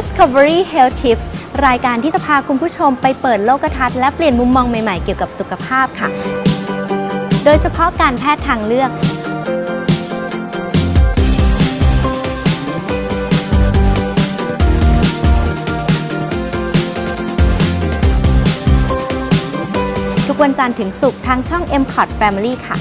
Discovery Health Tips รายการที่จะพาคุณผู้ชมไปเปิดโลกทัศน์และเปลี่ยนมุมมองใหม่ๆเกี่ยวกับสุขภาพค่ะโดยเฉพาะการแพทย์ทางเลือกทุกวันจันทร์ถึงศุกร์ทางช่อง M-Card Family ค่ะ